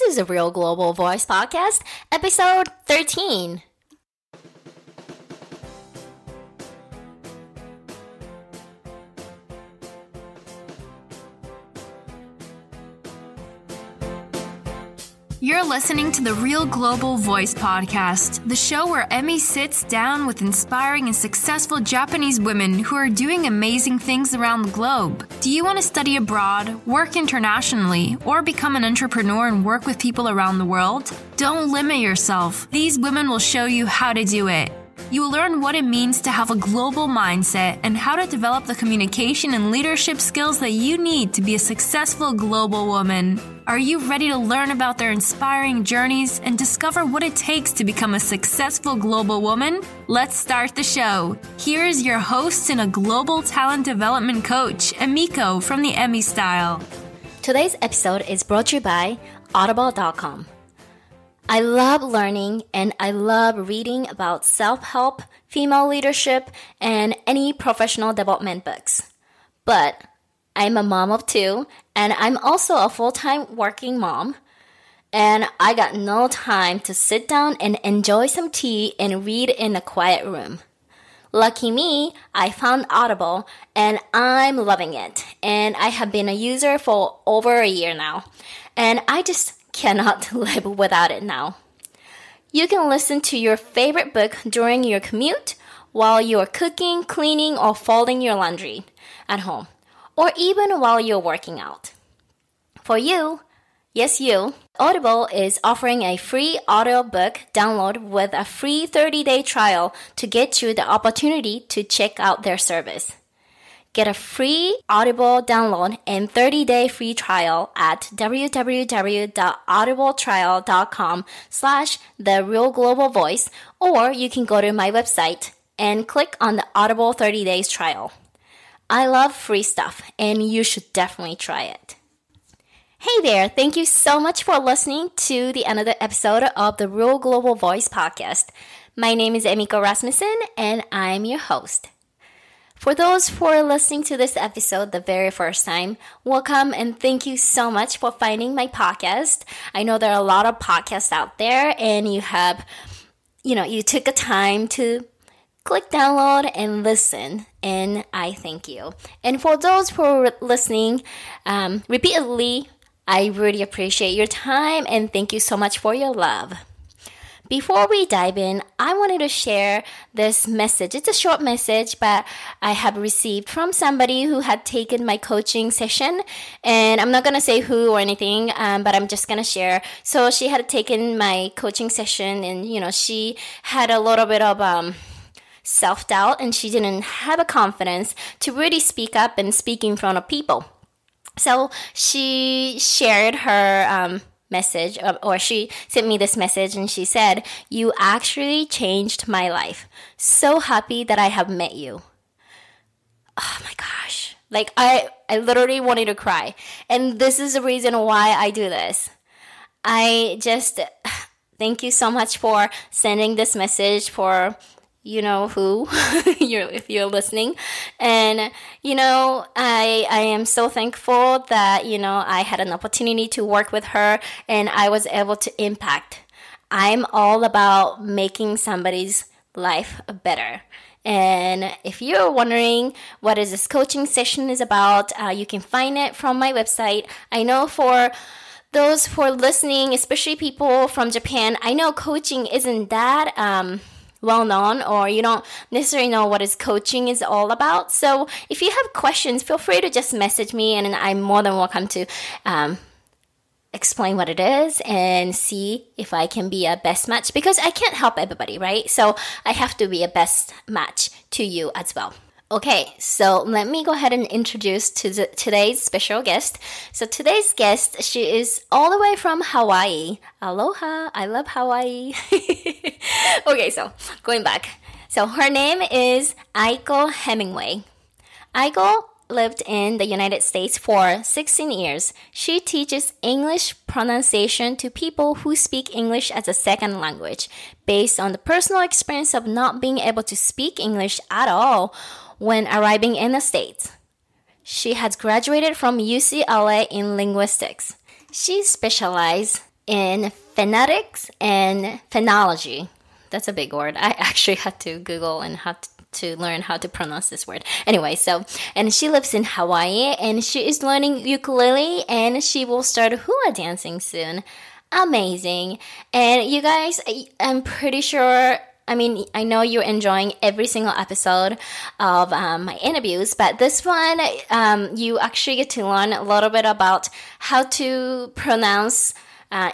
This is a Real Global Voice Podcast, episode 13. You're listening to the Real Global Voice Podcast, the show where Emmy sits down with inspiring and successful Japanese women who are doing amazing things around the globe. Do you want to study abroad, work internationally, or become an entrepreneur and work with people around the world? Don't limit yourself. These women will show you how to do it. You will learn what it means to have a global mindset and how to develop the communication and leadership skills that you need to be a successful global woman. Are you ready to learn about their inspiring journeys and discover what it takes to become a successful global woman? Let's start the show. Here is your host and a global talent development coach, Emiko from the Emmy Style. Today's episode is brought to you by Audible.com. I love learning and I love reading about self-help, female leadership, and any professional development books. But I'm a mom of two, and I'm also a full-time working mom, and I got no time to sit down and enjoy some tea and read in a quiet room. Lucky me, I found Audible, and I'm loving it, and I have been a user for over a year now, and I just cannot live without it now. You can listen to your favorite book during your commute, while you're cooking, cleaning, or folding your laundry at home, or even while you're working out. For you, yes you, Audible is offering a free audiobook download with a free 30-day trial to get you the opportunity to check out their service. Get a free Audible download and 30-day free trial at www.audibletrial.com/therealglobalvoice, or you can go to my website and click on the Audible 30 days trial. I love free stuff, and you should definitely try it. Hey there, thank you so much for listening to the another episode of the Real Global Voice Podcast. My name is Emiko Rasmussen, and I'm your host. For those who are listening to this episode the very first time, welcome and thank you so much for finding my podcast. I know there are a lot of podcasts out there, and you took the time to click download and listen, and I thank you. And for those who are listening repeatedly, I really appreciate your time and thank you so much for your love. Before we dive in, I wanted to share this message. It's a short message, but I have received from somebody who had taken my coaching session. And I'm not going to say who or anything, but I'm just going to share. So she had taken my coaching session, and, she had a little bit of self-doubt, and she didn't have a confidence to really speak up and speak in front of people. So she shared her message, or she sent me this message, and she said, "You actually changed my life. So happy that I have met you." Oh my gosh. Like I literally wanted to cry. And this is the reason why I do this. I just thank you so much for sending this message, for you know who if you're listening. And I am so thankful that I had an opportunity to work with her, and I was able to impact. I'm all about making somebody's life better. And if you're wondering what is this coaching session is about, you can find it from my website. I know for those who are listening, especially people from Japan, I know coaching isn't that well known, or you don't necessarily know what is coaching is all about. So if you have questions, feel free to just message me, and I'm more than welcome to explain what it is and see if I can be a best match, because I can't help everybody, right? So I have to be a best match to you as well. Okay, so let me go ahead and introduce today's special guest. So today's guest, she is all the way from Hawaii. Aloha, I love Hawaii. Okay, so going back. So her name is Aiko Hemingway. Aiko lived in the United States for 16 years. She teaches English pronunciation to people who speak English as a second language, based on the personal experience of not being able to speak English at all when arriving in the States. She has graduated from UCLA in linguistics. She specializes in phonetics and phonology. That's a big word. I actually had to Google and had to learn how to pronounce this word. Anyway, so, and she lives in Hawaii, and she is learning ukulele, and she will start hula dancing soon. Amazing. And you guys, I'm pretty sure, I mean, I know you're enjoying every single episode of my interviews, but this one, you actually get to learn a little bit about how to pronounce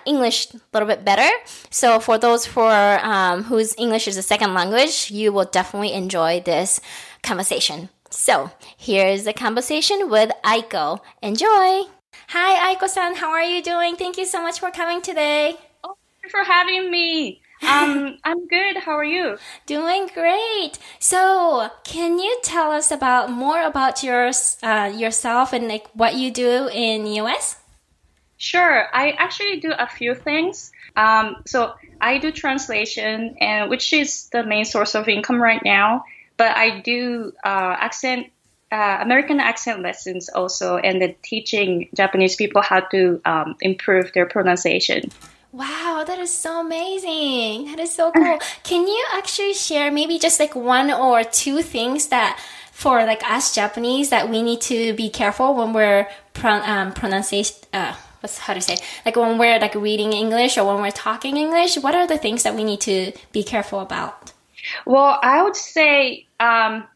English a little bit better. So for those whose English is a second language, you will definitely enjoy this conversation. So here's the conversation with Aiko. Enjoy. Hi, Aiko-san. How are you doing? Thank you so much for coming today. Oh, thank you for having me. I'm good. How are you? Doing great. So, can you tell us more about yourself and like what you do in US? Sure. I actually do a few things. So I do translation, and which is the main source of income right now. But I do American accent lessons also, and then teaching Japanese people how to improve their pronunciation. Wow, that is so amazing. That is so cool. Can you actually share maybe just like one or two things that for like us Japanese that we need to be careful when we're when we're like reading English or when we're talking English? What are the things that we need to be careful about? Well, I would say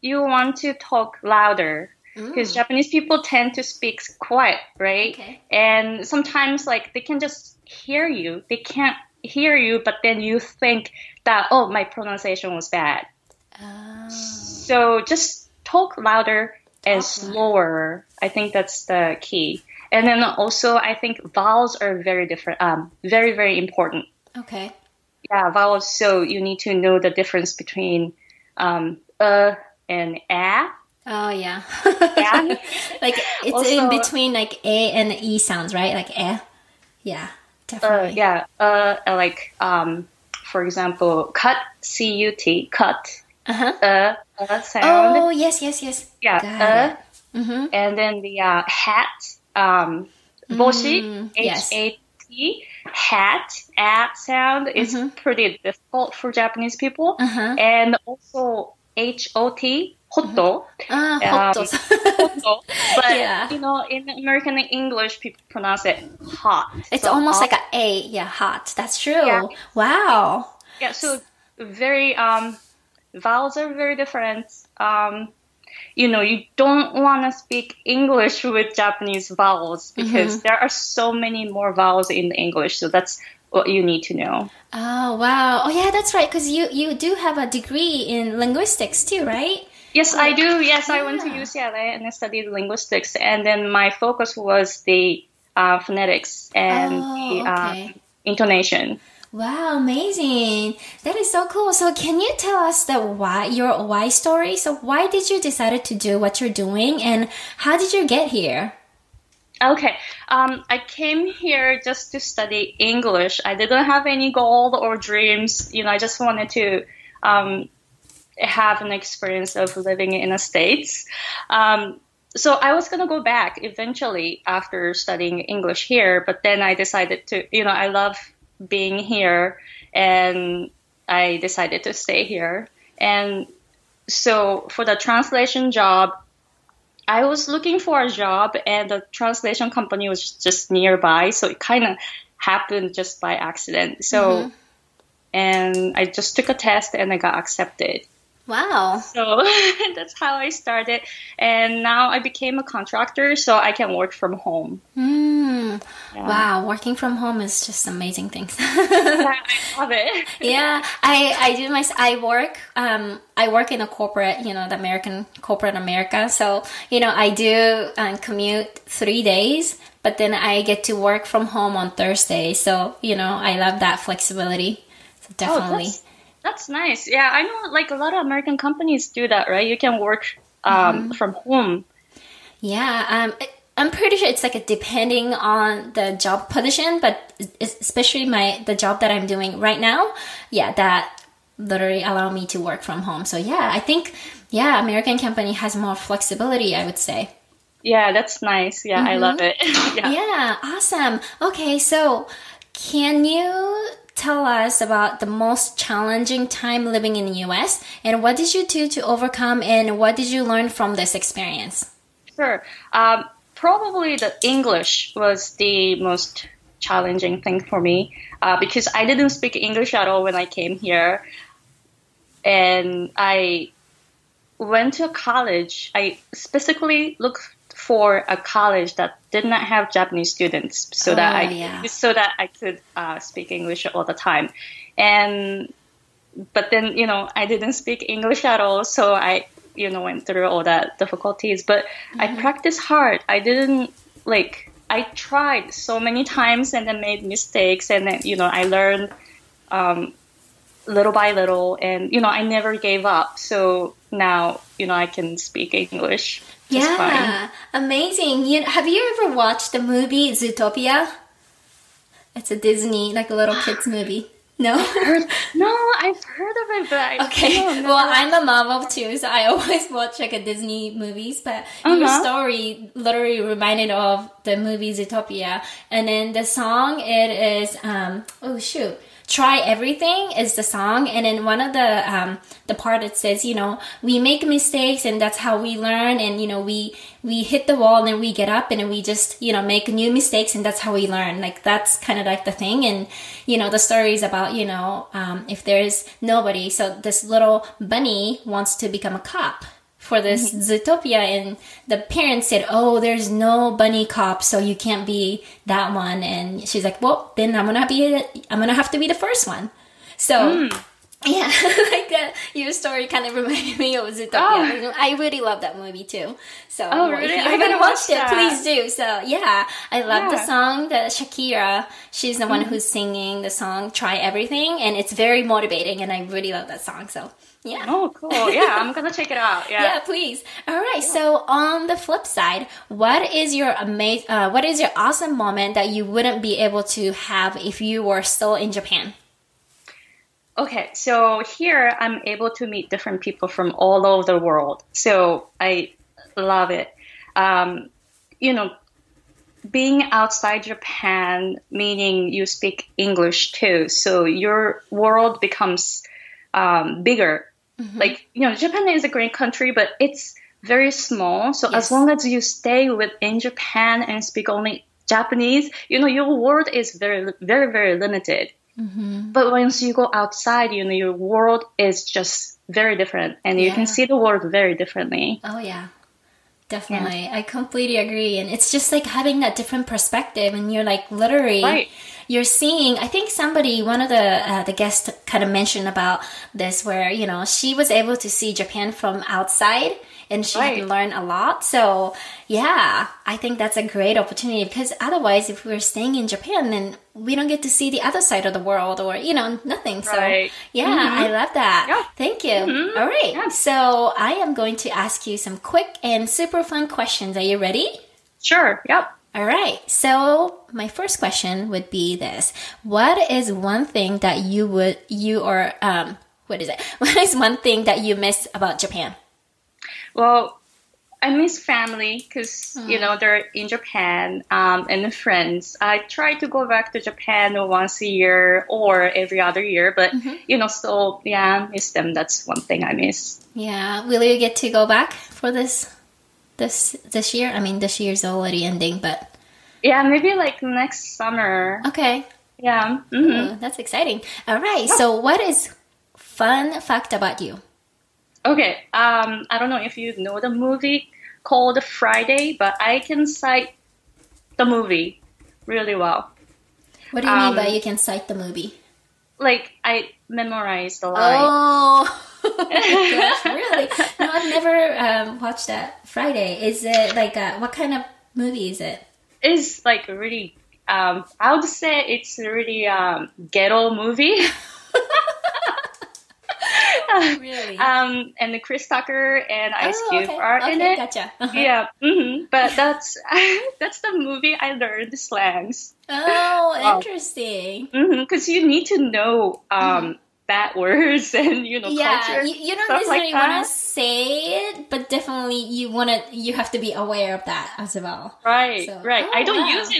you want to talk louder, because Japanese people tend to speak quiet, right? Okay. And sometimes like they can just hear you. They can't hear you, but then you think that, oh, my pronunciation was bad. Oh. So just talk louder and slower. I think that's the key. And then also I think vowels are very different, very, very important. Okay. Yeah, vowels. So you need to know the difference between and a. Oh, yeah. Yeah. Like, it's also, in between, like, A and E sounds, right? Like, eh. Yeah, definitely. Yeah. Like, for example, cut, C-U-T, cut. Uh-huh. Sound. Oh, yes. Yeah, Mm-hmm. And then the hat, boshi, H-A-T, hat, at sound is pretty difficult for Japanese people. Uh-huh. And also H-O-T. Hotto. Hotto. But, you know, in American English, people pronounce it hot. It's so almost hot. Like an A. Yeah, hot. That's true. Yeah. Wow. Yeah, so very, vowels are very different. You know, you don't want to speak English with Japanese vowels because there are so many more vowels in English. So that's what you need to know. Oh, wow. Oh, yeah, that's right. Because you do have a degree in linguistics too, right? Yes, I do. Yes, yeah. I went to UCLA and I studied linguistics, and then my focus was the phonetics and intonation. Wow, amazing! That is so cool. So, can you tell us your why story? So, why did you decide to do what you're doing, and how did you get here? Okay, I came here just to study English. I didn't have any goal or dreams. You know, I just wanted to. Have an experience of living in the States. So I was going to go back eventually after studying English here, but then I decided to, you know, I love being here and I decided to stay here. And so for the translation job, I was looking for a job and the translation company was just nearby. So it kind of happened just by accident. So, and I just took a test and I got accepted. Wow. So that's how I started. And now I became a contractor, so I can work from home. Yeah. Wow. Working from home is just amazing things. Yeah, I love it. Yeah. I work in a corporate, you know, the American corporate America. So, you know, I do commute 3 days, but then I get to work from home on Thursday. So, you know, I love that flexibility. So definitely. Oh, that's nice. Yeah, I know like a lot of American companies do that, right? You can work from home. Yeah, I'm pretty sure it's like depending on the job position, but especially the job that I'm doing right now, yeah, that literally allow me to work from home. So yeah, I think, yeah, American company has more flexibility, I would say. Yeah, that's nice. Yeah, I love it. Yeah. Yeah, awesome. Okay, so Can you tell us about the most challenging time living in the US, and what did you do to overcome, and what did you learn from this experience? Sure. Probably the English was the most challenging thing for me because I didn't speak English at all when I came here. And I went to a college. I specifically looked for a college that did not have Japanese students so that I could speak English all the time. But then, you know, I didn't speak English at all. So I, you know, went through all that difficulties, but I practiced hard. I tried so many times and then made mistakes. And then, you know, I learned, little by little, and you know, I never gave up. So now, you know, I can speak English. Yeah, amazing. Have you ever watched the movie Zootopia? It's a Disney, like a little kids movie. No? I've heard of it, but I'm a mom of two, so I always watch like a Disney movies, but your story literally reminded of the movie Zootopia. And then the song, it is, Try Everything is the song. And then one of the part that says, you know, we make mistakes and that's how we learn. And, you know, we hit the wall and then we get up and then we just, you know, make new mistakes and that's how we learn. Like, that's kind of like the thing. And, you know, the story is about, you know, if there's nobody. So this little bunny wants to become a cop for this Zootopia, and the parents said, oh, there's no bunny cop, so you can't be that one. And she's like, well, then I'm gonna have to be the first one. So yeah, like your story kind of reminded me of Zootopia. Oh. I really love that movie too. So if you haven't watched it, please do. So yeah, I love the song that Shakira, she's the one who's singing the song Try Everything, and it's very motivating, and I really love that song. So yeah. Oh, cool. Yeah, I'm going to check it out. Yeah. Yeah, please. All right. Yeah. So on the flip side, what is your awesome moment that you wouldn't be able to have if you were still in Japan? Okay. So here I'm able to meet different people from all over the world. So I love it. You know, being outside Japan, meaning you speak English too. So your world becomes bigger. Like, you know, Japan is a great country, but it's very small. So as long as you stay within Japan and speak only Japanese, you know, your world is very, very, very limited. But once you go outside, you know, your world is just very different, and you can see the world very differently. Oh, yeah. Definitely. Yeah. I completely agree. And it's just like having that different perspective, and you're like literally... Right. You're seeing, I think one of the guests kind of mentioned about this, where, you know, she was able to see Japan from outside and she had learned a lot. So yeah, I think that's a great opportunity, because otherwise if we're staying in Japan, then we don't get to see the other side of the world, or, you know, nothing. So yeah, I love that. Yeah. Thank you. All right. Yeah. So I am going to ask you some quick and super fun questions. Are you ready? Sure. Yep. All right. So my first question would be this: what is one thing that What is one thing that you miss about Japan? Well, I miss family, because you know, they're in Japan, and friends. I try to go back to Japan once a year or every other year, but you know, so yeah, miss them. That's one thing I miss. Yeah. Will you get to go back for this? This year? I mean, this year's already ending, but... Yeah, maybe like next summer. Okay. Yeah. Ooh, that's exciting. All right. Yeah. So what is fun fact about you? Okay. I don't know if you know the movie called Friday, but I can cite the movie really well. What do you mean by you can cite the movie? Like, I memorized the line. Oh my gosh, really? No, I've never watched that. Friday, is it like what kind of movie is it? It's like really, I would say it's really ghetto movie. Really? And Chris Tucker and Ice Cube are in it. Gotcha. Yeah, but that's the movie I learned the slangs. Oh, interesting. Because you need to know bad words and, you know, culture. You don't necessarily like want to say it, but definitely you have to be aware of that as well. Right, so, right. Oh, I don't use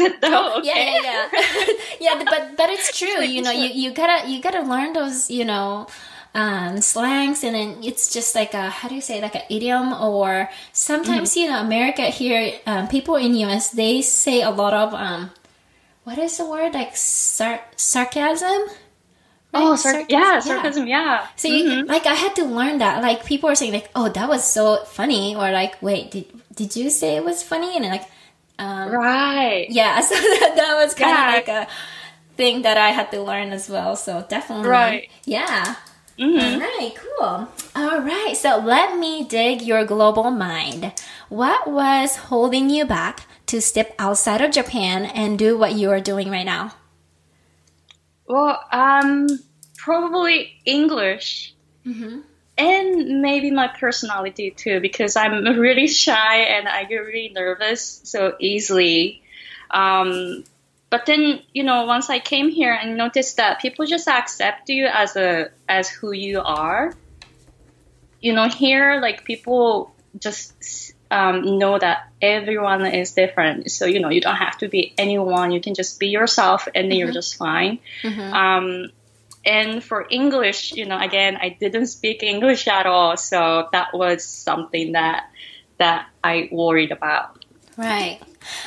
it though. Okay. Yeah. But it's true. You know, you gotta learn those, you know, slangs, and then it's just like a, how do you say, like an idiom, or sometimes, you know, America here, people in US, they say a lot of, what is the word? Like sarcasm? Right? Oh, sarcasm, yeah. So you, like, I had to learn that. Like, people are saying, like, oh, that was so funny. Or like, wait, did you say it was funny? And like, right. Yeah, so that was kind of like a thing that I had to learn as well. So definitely. Right. Yeah. All right, cool. All right, so let me dig your global mind. What was holding you back to step outside of Japan and do what you are doing right now? Well, probably English, and maybe my personality too, because I'm really shy and I get really nervous so easily. But then, you know, once I came here and noticed that people just accept you as who you are. You know, here, like, people just know that everyone is different. So, you know, you don't have to be anyone. You can just be yourself, and then you're just fine. And for English, you know, again, I didn't speak English at all. So that was something that I worried about. Right.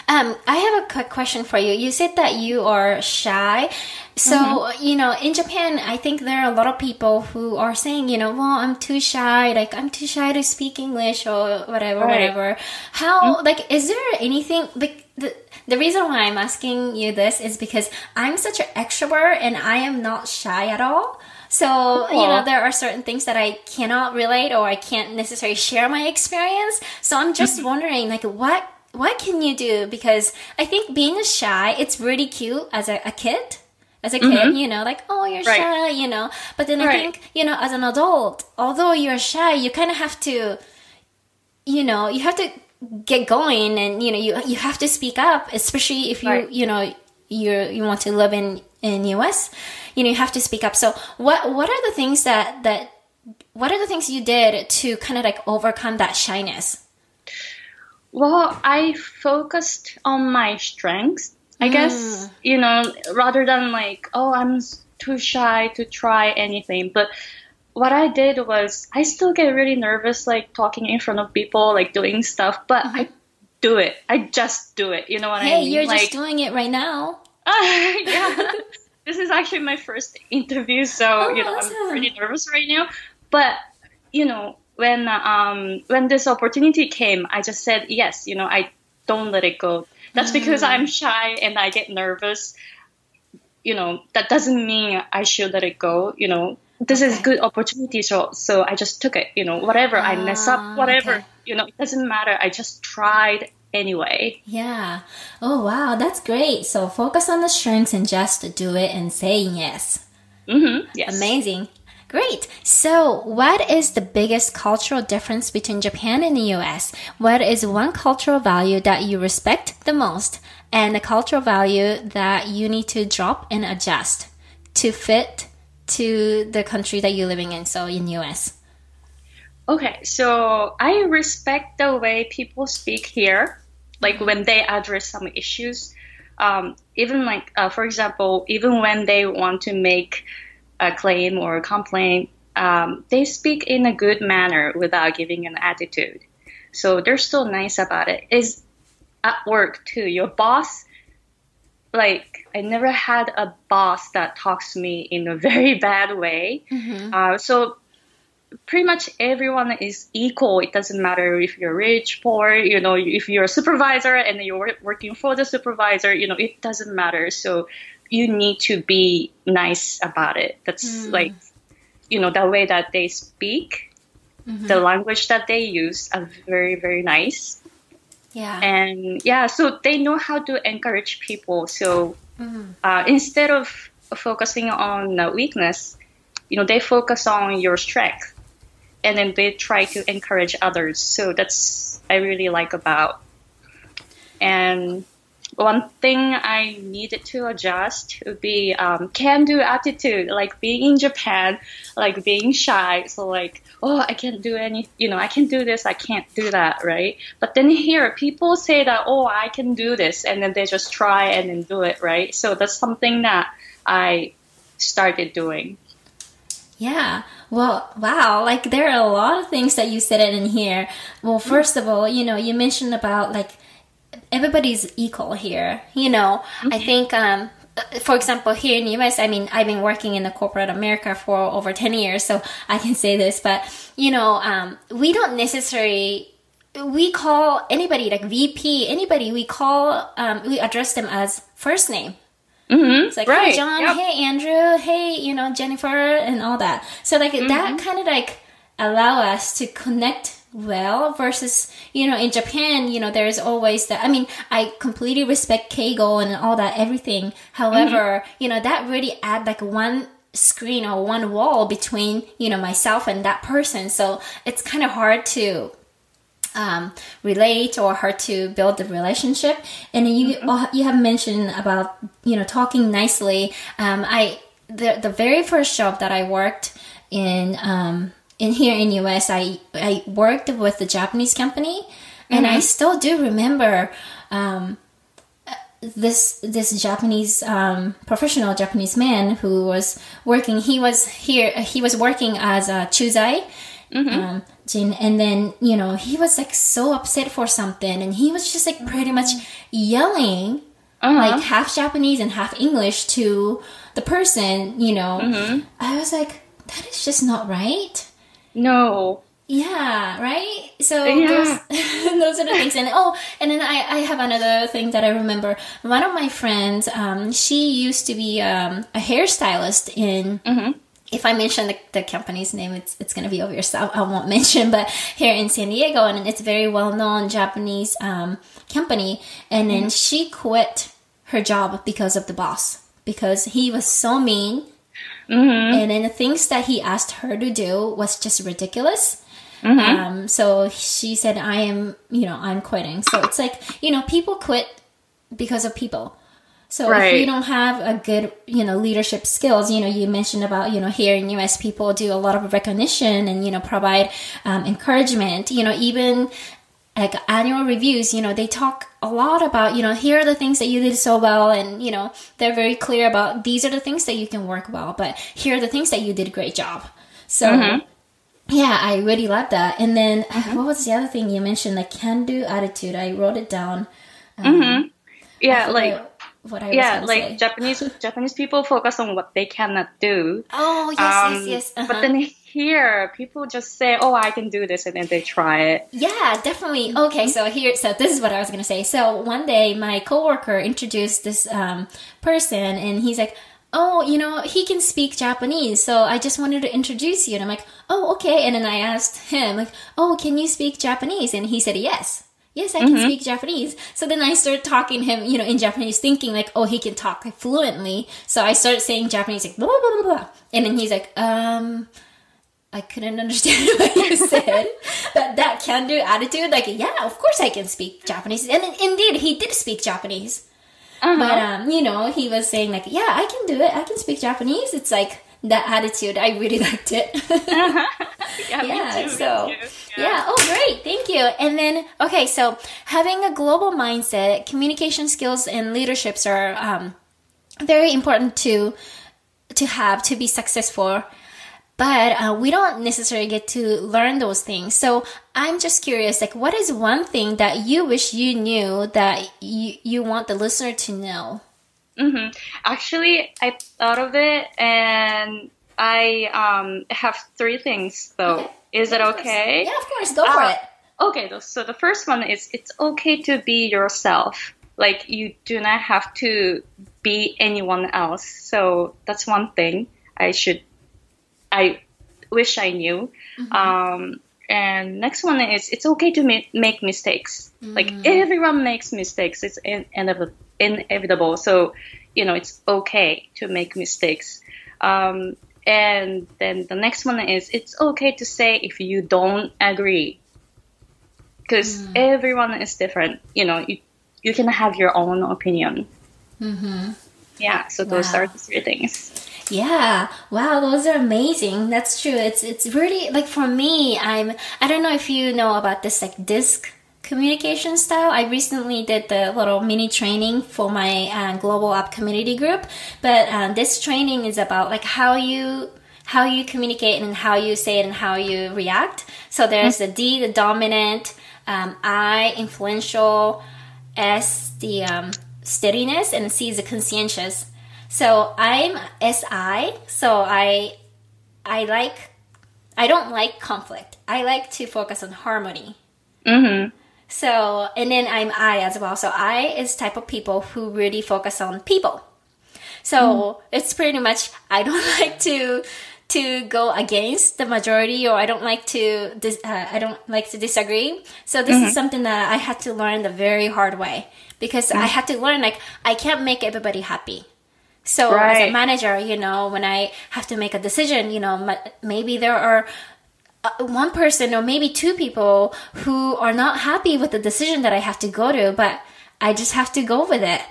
I have a quick question for you. You said that you are shy. So, you know, in Japan, I think there are a lot of people who are saying, you know, well, I'm too shy. Like, I'm too shy to speak English or whatever. How, like, is there anything, like, the reason why I'm asking you this is because I'm such an extrovert and I am not shy at all. So, you know, there are certain things that I cannot relate, or I can't necessarily share my experience. So I'm just wondering, like, what can you do? Because I think being shy, it's really cute as a kid, you know, like, oh, you're shy, you know. But then I think, you know, as an adult, although you're shy, you kind of have to, you know, you have to get going, and, you know, you have to speak up, especially if you, you know, you want to live in US, you know, you have to speak up. So what are the things what are the things you did to kind of like overcome that shyness? Well, I focused on my strengths, I guess, you know, rather than like, oh, I'm too shy to try anything. But what I did was, I still get really nervous, like talking in front of people, like doing stuff, but I do it. I just do it. You know what I mean? Hey, you're like, just doing it right now. Yeah. This is actually my first interview, so, you know, awesome. I'm pretty nervous right now. But, you know, when this opportunity came, I just said yes. You know, I don't let it go. That's because I'm shy and I get nervous. You know, that doesn't mean I should let it go. You know, this is good opportunity, so I just took it. You know, whatever I mess up, whatever you know, it doesn't matter. I just tried anyway. Yeah. Oh wow, that's great. So focus on the strengths and just do it and say yes. Yes. Amazing. Great. So what is the biggest cultural difference between Japan and the US? What is one cultural value that you respect the most and a cultural value that you need to drop and adjust to fit to the country that you're living in, so in US? Okay, so I respect the way people speak here, like when they address some issues. Even like, for example, even when they want to make a claim or a complaint, they speak in a good manner without giving an attitude. So they're still nice about it. Is at work too. Your boss, like, I never had a boss that talks to me in a very bad way. So pretty much everyone is equal. It doesn't matter if you're rich, poor, you know, if you're a supervisor and you're working for the supervisor, you know, it doesn't matter. So you need to be nice about it. That's like, you know, the way that they speak, the language that they use are very, very nice. Yeah. And yeah, so they know how to encourage people. So instead of focusing on weakness, you know, they focus on your strength, and then they try to encourage others. So that's I really like about. And one thing I needed to adjust would be can-do attitude, like being in Japan, like being shy. So like, oh, I can't do any, you know, I can do this, I can't do that, right? But then here, people say that, oh, I can do this, and then they just try and then do it, right? So that's something that I started doing. Yeah. Well, wow. Like there are a lot of things that you said in here. Well, first of all, you know, you mentioned about like everybody's equal here. You know, I think, for example, here in the U.S., I mean, I've been working in the corporate America for over 10 years, so I can say this. But, you know, we don't necessarily... we call anybody like VP, anybody we call, we address them as first name. Mm-hmm. It's like, right. Hey, John, yep. Hey, Andrew, hey, you know, Jennifer, and all that. So, like, that kind of, like, allow us to connect well versus, you know, in Japan, you know, there's always that. I mean, I completely respect Keigo and all that, everything. However, you know, that really add, like, one screen or one wall between, you know, myself and that person. So, it's kind of hard to... relate or hard to build the relationship. And you have mentioned about, you know, talking nicely. The very first job that I worked in here in US, I worked with a Japanese company, and I still do remember this Japanese professional Japanese man who was working. He was working as a chuzai. And then, you know, he was like so upset for something, and he was just like pretty much yelling like half Japanese and half English to the person, you know. I was like, that is just not right. No. Yeah, right? So yeah. Those are the things. And and then I have another thing that I remember. One of my friends, she used to be a hairstylist in... If I mention the company's name, it's going to be obvious. I won't mention, but here in San Diego, and it's a very well-known Japanese company. And then she quit her job because of the boss, because he was so mean. And then the things that he asked her to do was just ridiculous. So she said, I'm quitting. So it's like, you know, people quit because of people. So if you don't have a good, you know, leadership skills, you know, you mentioned about, you know, here in U.S. people do a lot of recognition and, you know, provide encouragement, you know, even like annual reviews, you know, they talk a lot about, you know, here are the things that you did so well. And, you know, they're very clear about these are the things that you can work well, but here are the things that you did a great job. So, yeah, I really love that. And then what was the other thing you mentioned? The can-do attitude. I wrote it down. Yeah, like... What I was gonna say. Japanese people focus on what they cannot do. Oh, yes. But then here, people just say, oh, I can do this, and then they try it. Yeah, definitely. Okay, so this is what I was going to say. So one day, my coworker introduced this person, and he's like, oh, you know, he can speak Japanese, so I just wanted to introduce you. And I'm like, oh, okay. And then I asked him, like, oh, can you speak Japanese? And he said, yes. Yes, I can speak Japanese. So then I started talking to him, you know, in Japanese, thinking like, oh, he can talk like, fluently. So I started saying Japanese, like, blah, blah, blah, blah. And then he's like, I couldn't understand what you said. But that can-do attitude, like, yeah, of course I can speak Japanese. And then, indeed, he did speak Japanese. But, you know, he was saying like, yeah, I can do it. I can speak Japanese. It's like... that attitude, I really liked it. Yeah, me too, so me too. Yeah. Oh, great, thank you. And then, okay, so having a global mindset, communication skills and leaderships are very important to have to be successful. But we don't necessarily get to learn those things. So I'm just curious, like, what is one thing that you wish you knew that you want the listener to know? Actually, I thought of it, and I have three things, though. Okay. Is it okay? Yeah, of course. Go for it. Okay, so the first one is it's okay to be yourself. Like, you do not have to be anyone else. So that's one thing I wish I knew. And next one is it's okay to make mistakes. Like, everyone makes mistakes. It's inevitable. So, you know, it's okay to make mistakes. And then the next one is it's okay to say if you don't agree, because everyone is different. You know, you can have your own opinion. Mm-hmm. Yeah, so those are the three things. Yeah. Wow, those are amazing. That's true. It's really, like, for me, I don't know if you know about this, like, DISC communication style. I recently did the little mini training for my Global Up community group, but this training is about, like, how you communicate and how you say it and how you react. So there's the D, the dominant, I, influential, S, the steadiness, and C is the conscientious. So I'm SI, so I don't like conflict. I like to focus on harmony. Mm-hmm. So, and then I'm I as well. So I is type of people who really focus on people. So it's pretty much, I don't like to go against the majority, or I don't like to disagree. So this is something that I had to learn the very hard way, because I had to learn, like, I can't make everybody happy. So as a manager, you know, when I have to make a decision, you know, maybe there are one person or maybe two people who are not happy with the decision that I have to go to, but I just have to go with it.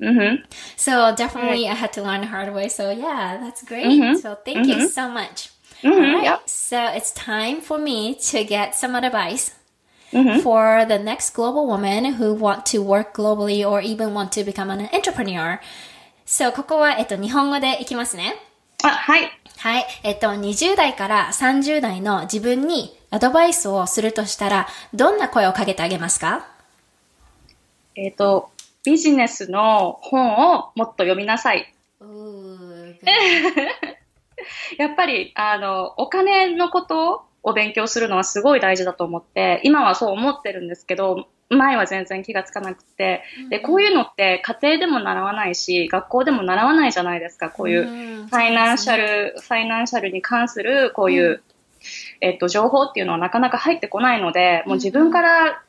Mm-hmm. So definitely I had to learn the hard way. So yeah, that's great. Mm-hmm. So thank you so much. Mm-hmm. All right. Yep. So it's time for me to get some advice for the next global woman who want to work globally or even want to become an entrepreneur. So ここは、日本語でいきますね。あ、はい。はい。20代から30代の自分にアドバイスをするとしたら、どんな声をかけてあげますか？ビジネスの本をもっと読みなさい。やっぱりお金のことを勉強するのはすごい大事だと思って、今はそう思ってるんですけど、前は全然気がつかなくて、でこういうのって家庭でも習わないし、学校でも習わないじゃないですか。こういうファイナンシャルに関するこういう、情報っていうのはなかなか入ってこないので、もう自分が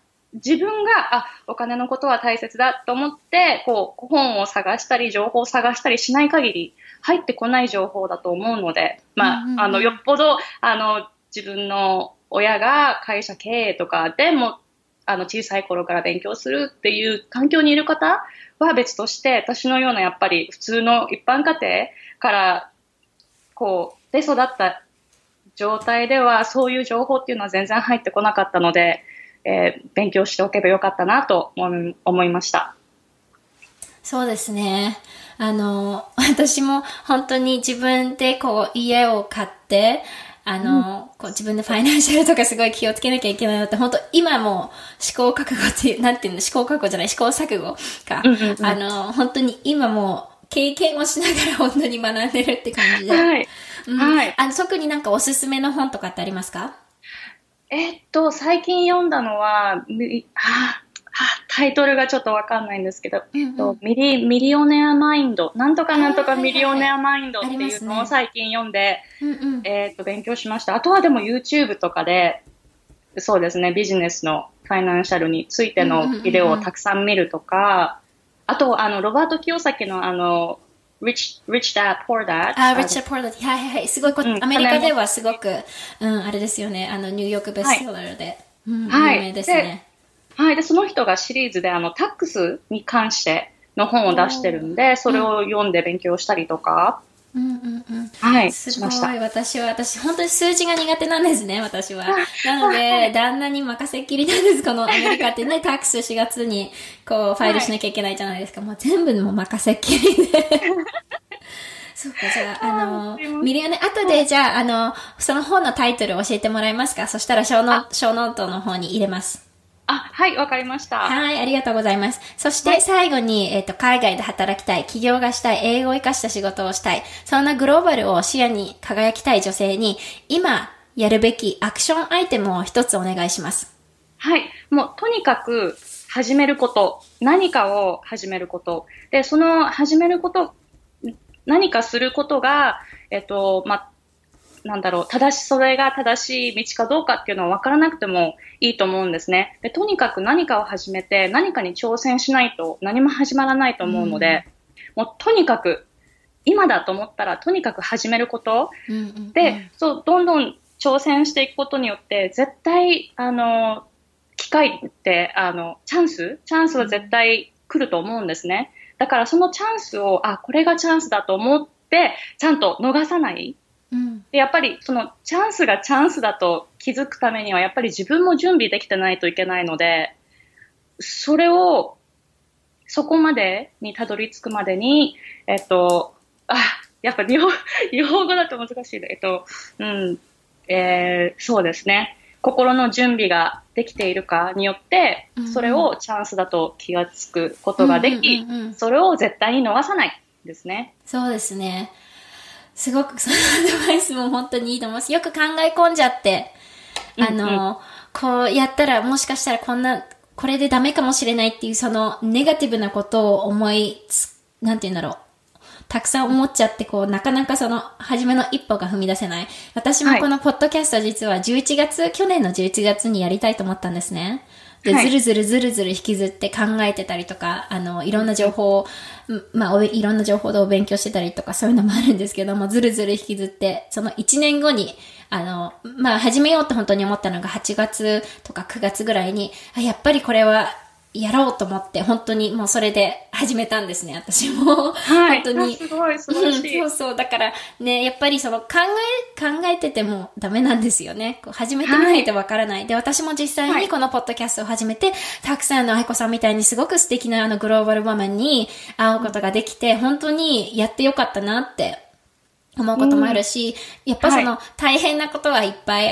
お金のことは大切だと思ってこう本を探したり情報を探したりしない限り入ってこない情報だと思うので、よっぽど自分の親が会社経営とかでも小さい頃から勉強するっていう環境にいる方は別として、私のようなやっぱり普通の一般家庭からこうで育った状態ではそういう情報っていうのは全然入ってこなかったので、勉強しておけばよかったなと思いました。そうですね。私も本当に自分でこう家を買ってこう自分のファイナンシャルとかすごい気をつけなきゃいけないのって、本当今も試行錯誤っていう、なんていうの、試行錯誤か。本当に今も経験をしながら本当に学んでるって感じで。はい。はい。特になんかおすすめの本とかってありますか？最近読んだのは、タイトルがちょっとわかんないんですけど、ミリオネアマインド、なんとかミリオネアマインドっていうのを最近読んで、勉強しました。あとはでも YouTube とかで、そうですね、ビジネスのファイナンシャルについてのビデオをたくさん見るとか、あとロバート清崎のRich Dad Poor Dad。Rich Dad Poor Dad。はいはいはい。すごい、アメリカではすごく、あれですよね、ニューヨークベストセラーで、有名ですね。はい。で、その人がシリーズでタックスに関しての本を出してるんで、それを読んで勉強したりとか。はい。すごい。私、本当に数字が苦手なんですね、私は。なので、旦那に任せっきりなんです。このアメリカってね、タックス4月にこう、ファイルしなきゃいけないじゃないですか。もう全部もう任せっきりで。そうか、じゃあ、ミリオネ、後で、じゃあ、その本のタイトル教えてもらえますか？そしたら、小ノートの方に入れます。あ、はい、わかりました。はい、ありがとうございます。そして最後に、海外で働きたい、起業がしたい、英語を生かした仕事をしたい、そんなグローバルを視野に輝きたい女性に、今やるべきアクションアイテムを一つお願いします。はい、もうとにかく始めること、何かを始めること、で、その始めること、何かすることが、なんだろう、それが正しい道かどうかっていうのは分からなくてもいいと思うんですね。で、とにかく何かを始めて、何かに挑戦しないと何も始まらないと思うので、もうとにかく、今だと思ったらとにかく始めること。で、そう、どんどん挑戦していくことによって、絶対、機会ってチャンスは絶対来ると思うんですね。だからそのチャンスをこれがチャンスだと思ってちゃんと逃さない、うん、でやっぱりそのチャンスがチャンスだと気づくためにはやっぱり自分も準備できてないといけないので、そこまでにたどり着くまでにやっぱり日本語だと難しいでそうですね、心の準備ができているかによってそれをチャンスだと気がつくことができ、うんうんうんうん、それを絶対に逃さないですね。そうですね、すごくそのアドバイスも本当にいいと思います。よく考え込んじゃってこうやったらもしかしたらこれでダメかもしれないっていうそのネガティブなことをなんて言うんだろう、たくさん思っちゃってなかなかその初めの一歩が踏み出せない。私もこのポッドキャスト実は去年の11月にやりたいと思ったんですね。で、ずるずる引きずって考えてたりとか、いろんな情報を、いろんな情報を勉強してたりとか、そういうのもあるんですけども、ずるずる引きずって、その1年後に、始めようと本当に思ったのが8月とか9月ぐらいに、やっぱりこれはやろうと思って、本当にもうそれで始めたんですね、私も。はい。本当に。すごい、素晴らしい。そう、だからね、やっぱりその考えててもダメなんですよね。始めてみないとわからない。はい、で、私も実際にこのポッドキャストを始めて、たくさんの愛子さんみたいにすごく素敵なグローバルウォーマンに会うことができて、本当にやってよかったなって思うこともあるし、やっぱ大変なことはいっぱい、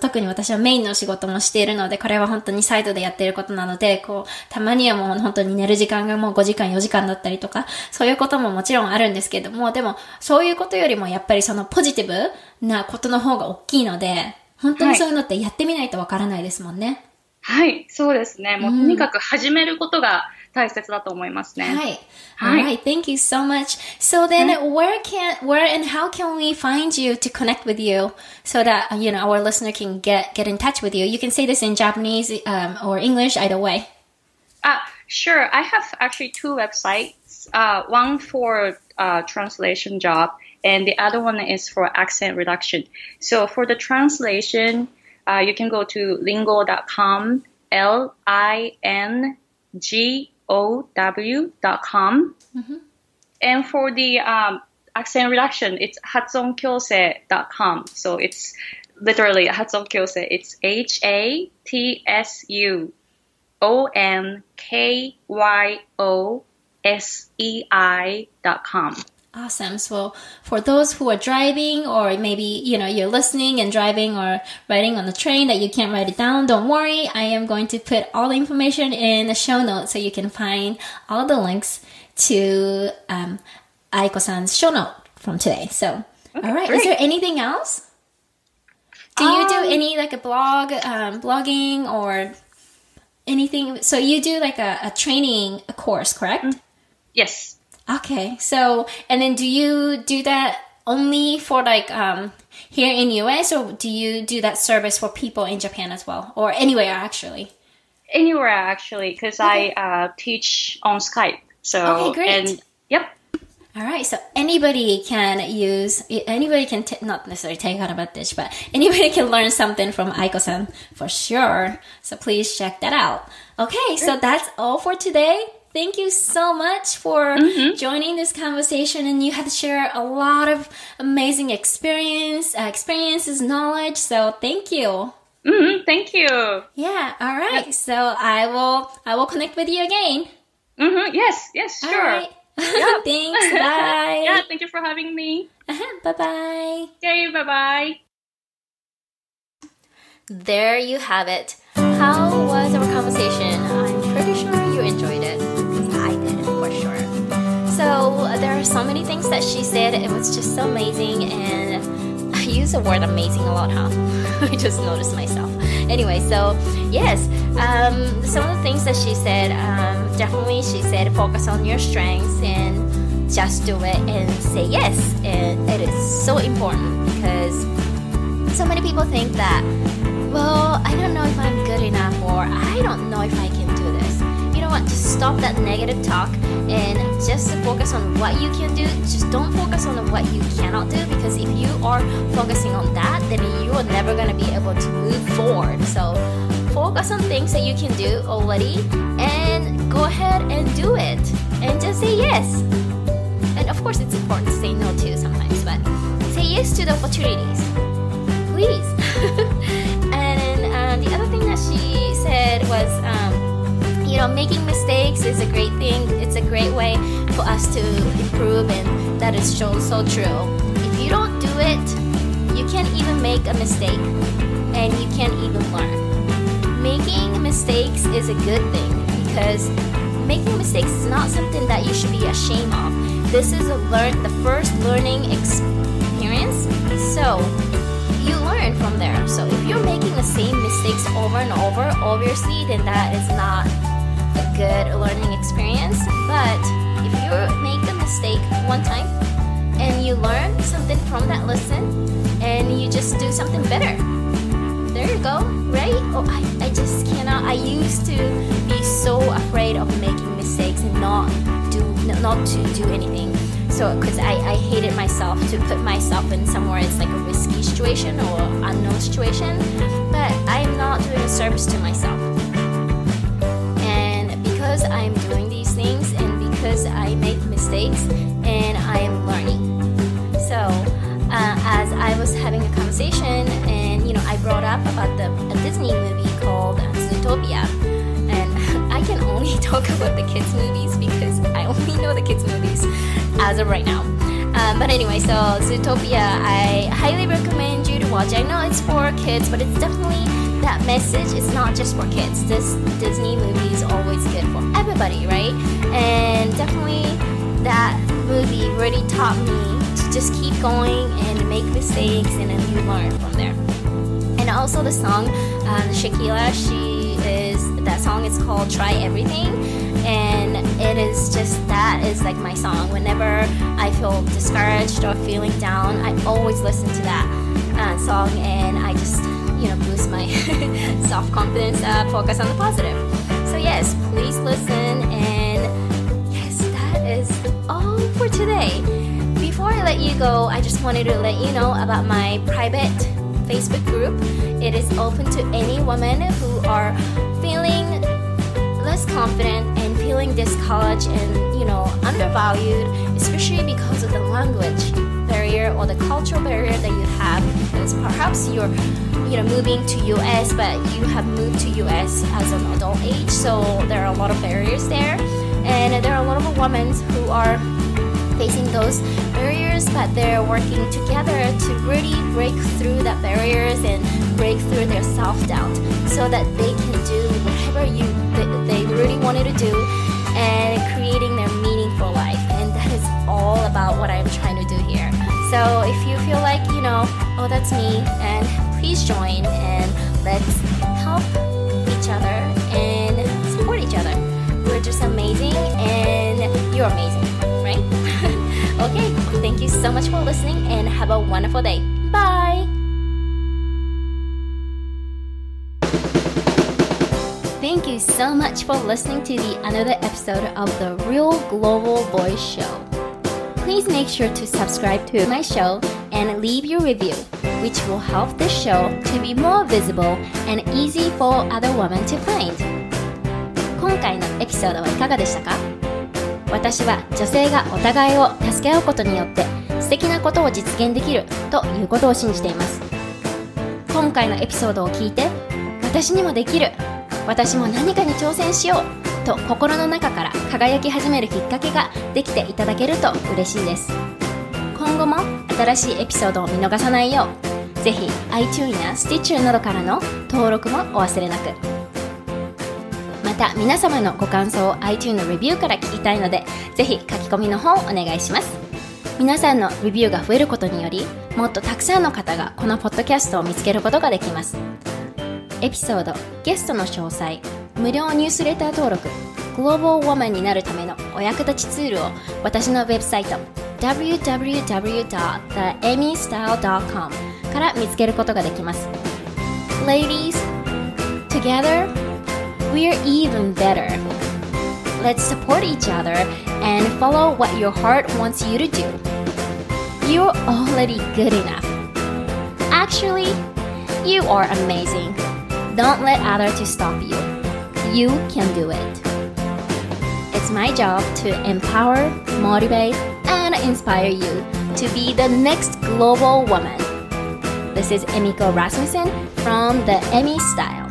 特に私はメインの仕事もしているので、これは本当にサイドでやっていることなので、たまにはもう本当に寝る時間がもう5時間4時間だったりとか、そういうことももちろんあるんですけども、でも、そういうことよりもやっぱりそのポジティブなことの方が大きいので、本当にそういうのってやってみないとわからないですもんね。はい、はい、そうですね。もうとにかく始めることが、大切だと思いますね。はい。はい。Alright, thank you so much. So then, how can we find you to connect with you so that, our listener can get in touch with you? You can say this in Japanese or English, either way. Sure. I have actually two websites. One for translation job, and the other one is for accent reduction. So for the translation, you can go to lingo.com, lingo.com mm-hmm. And for the accent reduction, it's hatsunkyose.com. So it's literally hatsunkyose. It's hatsunkyose.com. Awesome. So for those who are driving or maybe, you're listening and driving or riding on the train that you can't write it down, don't worry. I am going to put all the information in the show notes so you can find all the links to Aiko-san's show note from today. So, okay, all right. Great. Is there anything else? Do you do any a blog, blogging or anything? So you do a training course, correct? Yes. Okay, so, and then do you do that only for here in US, or do you do that service for people in Japan as well? Or anywhere, actually? Anywhere, actually, because I teach on Skype. So, okay, great. And, yep. All right, so not necessarily take out about this, but anybody can learn something from Aiko-san for sure. So please check that out. Okay, so that's all for today. Thank you so much for joining this conversation, and you had shared a lot of amazing experiences, knowledge. So thank you. Thank you. Yeah. All right. Yes. So I will connect with you again. Yes. Yes. Sure. All right. Yep. Thanks. Bye. Yeah. Thank you for having me. Bye bye. Okay. Bye bye. There you have it. How was our conversation? I'm pretty sure you enjoyed it. So there are so many things that she said. It was just so amazing, and I use the word amazing a lot, huh? I just noticed myself. Anyway, so yes, some of the things that she said, definitely she said focus on your strengths and just do it and say yes. And it is so important because so many people think that, well, I don't know if I'm good enough, or I don't know if I can do this. Just stop that negative talk and just focus on what you can do. Just don't focus on what you cannot do, because if you are focusing on that, then you are never going to be able to move forward. So focus on things that you can do already and go ahead and do it and just say yes. And of course it's important to say no too sometimes, but say yes to the opportunities, please. And the other thing that she said was you know, making mistakes is a great thing. It's a great way for us to improve, and that is so true. If you don't do it, you can't even make a mistake, and you can't even learn. Making mistakes is a good thing, because making mistakes is not something that you should be ashamed of. This is the first learning experience, so you learn from there. So if you're making the same mistakes over and over, obviously, then that is not a good learning experience. But if you make a mistake one time and you learn something from that lesson and you just do something better, there you go, right? Oh, I just cannot. I used to be so afraid of making mistakes and not to do anything. So, because I hated myself to put myself in somewhere it's like a risky situation or unknown situation, but I'm not doing a service to myself. And because I'm doing these things and because I make mistakes and I am learning. So, as I was having a conversation and, you know, I brought up about a Disney movie called Zootopia. And I can only talk about the kids' movies because I only know the kids' movies as of right now. But anyway, so Zootopia, I highly recommend you to watch. I know it's for kids, but it's definitely that message. It's not just for kids. This Disney movie is always good for everybody, right? And definitely that movie really taught me to just keep going and make mistakes, and then you learn from there. And also the song, Shakira, that song is called Try Everything. And it is just, that is like my song. Whenever I feel discouraged or feeling down, I always listen to that song, and I just, you know, boost my self-confidence, focus on the positive. So yes, please listen, and yes, that is all for today. Before I let you go, I just wanted to let you know about my private Facebook group. It is open to any woman who are feeling less confident and feeling discouraged and, you know, undervalued, especially because of the language barrier or the cultural barrier that you have, because perhaps you're, you know, moving to US, but you have moved to US as an adult age, so there are a lot of barriers there, and there are a lot of women who are facing those barriers, but they're working together to really break through that barriers and break through their self-doubt so that they can do whatever they really wanted to do and creating their meaningful life. And that is all about what I'm trying to do here. So if you feel like, you know, oh, that's me, and please join, and let's help each other and support each other. We're just amazing, and you're amazing, right? Okay, thank you so much for listening, and have a wonderful day. Bye! Thank you so much for listening to another episode of the Real Global Voice Show. Please make sure to subscribe to my show and leave your review, which will help this show to be more visible and easy for other women to find. 今回のエピソードはいかがでしたか？私は女性がお互いを助け合うことによって素敵なことを実現できるということを信じています。今回のエピソードを聞いて、私にもできる、私も何かに挑戦しようと心の中から輝き始めるきっかけができていただけると嬉しいです。今後も新しいエピソードを見逃さないよう、ぜひ iTunes や Stitcher などからの登録もお忘れなく。また皆様のご感想を iTunes のレビューから聞きたいので、ぜひ書き込みの方をお願いします。皆さんのレビューが増えることにより、もっとたくさんの方がこのポッドキャストを見つけることができます。エピソード、ゲストの詳細、無料ニュースレター登録、グローバルウォーマンになるためのお役立ちツールを私のウェブサイト www.theemistyle.com から見つけることができます。Ladies, together, we're even better. Let's support each other and follow what your heart wants you to do. You're already good enough. Actually, you are amazing. Don't let others to stop you. You can do it. It's my job to empower, motivate, and inspire you to be the next global woman. This is Emiko Rasmussen from the Emmy Style.